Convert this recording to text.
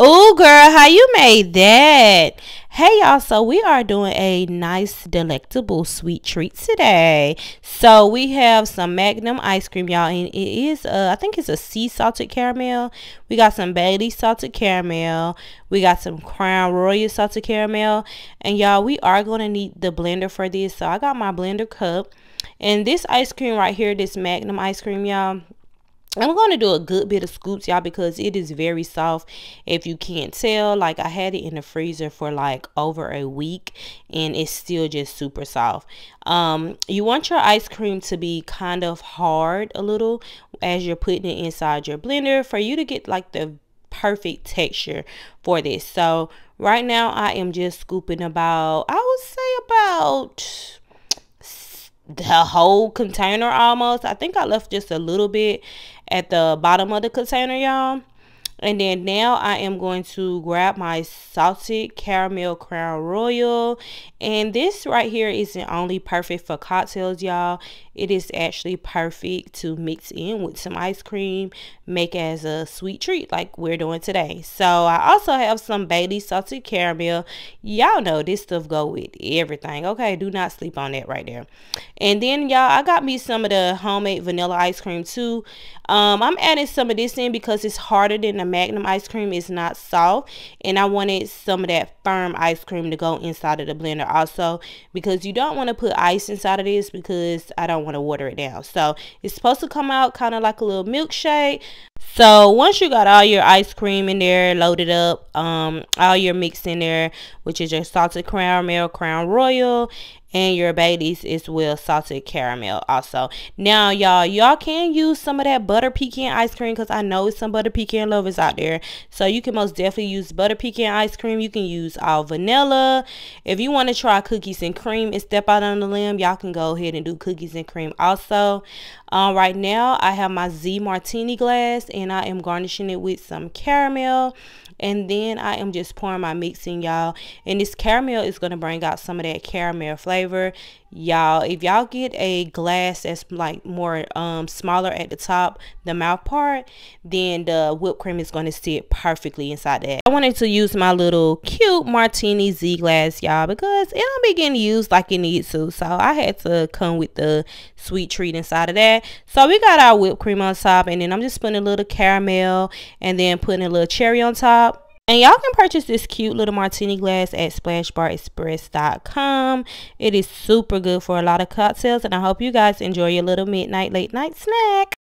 Oh girl, how you made that? Hey y'all, so we are doing a nice delectable sweet treat today. So we have some Magnum ice cream, y'all, and it is I think it's a sea salted caramel. We got some Baileys salted caramel, we got some Crown Royal salted caramel, and y'all, we are going to need the blender for this. So I got my blender cup, and this ice cream right here, this Magnum ice cream, y'all, I'm going to do a good bit of scoops, y'all, because it is very soft. If you can't tell, like, I had it in the freezer for like over a week and it's still just super soft. You want your ice cream to be kind of hard a little as you're putting it inside your blender for you to get like the perfect texture for this. So right now I am just scooping about, I would say about the whole container almost. I think I left just a little bit at the bottom of the container, y'all. And then now I am going to grab my salted caramel Crown Royal, and this right here isn't only perfect for cocktails, y'all, it is actually perfect to mix in with some ice cream, make as a sweet treat like we're doing today. So I also have some Baileys salted caramel. Y'all know this stuff go with everything, okay? Do not sleep on that right there. And then y'all, I got me some of the homemade vanilla ice cream too. I'm adding some of this in because it's harder than the Magnum ice cream, is not soft, and I wanted some of that firm ice cream to go inside of the blender also, because you don't want to put ice inside of this because I don't want to water it down. So it's supposed to come out kind of like a little milkshake. So once you got all your ice cream in there loaded up, all your mix in there, which is your salted caramel Crown Royal and your Baileys as well, salted caramel also. Now y'all can use some of that butter pecan ice cream, because I know some butter pecan lovers out there, so you can most definitely use butter pecan ice cream. You can use all vanilla. If you want to try cookies and cream and step out on the limb, y'all can go ahead and do cookies and cream also. Right now I have my Z martini glass and I am garnishing it with some caramel, and then I am just pouring my mix in, y'all, and this caramel is going to bring out some of that caramel flavor. Y'all, if y'all get a glass that's like more smaller at the top, the mouth part, then the whipped cream is going to sit perfectly inside that. I wanted to use my little cute martini Z glass, y'all, because it don't be getting used like it needs to, so I had to come with the sweet treat inside of that. So we got our whipped cream on top, and then I'm just putting a little caramel and then putting a little cherry on top. And y'all can purchase this cute little martini glass at SplashBarExpress.com. It is super good for a lot of cocktails, and I hope you guys enjoy your little midnight late night snack.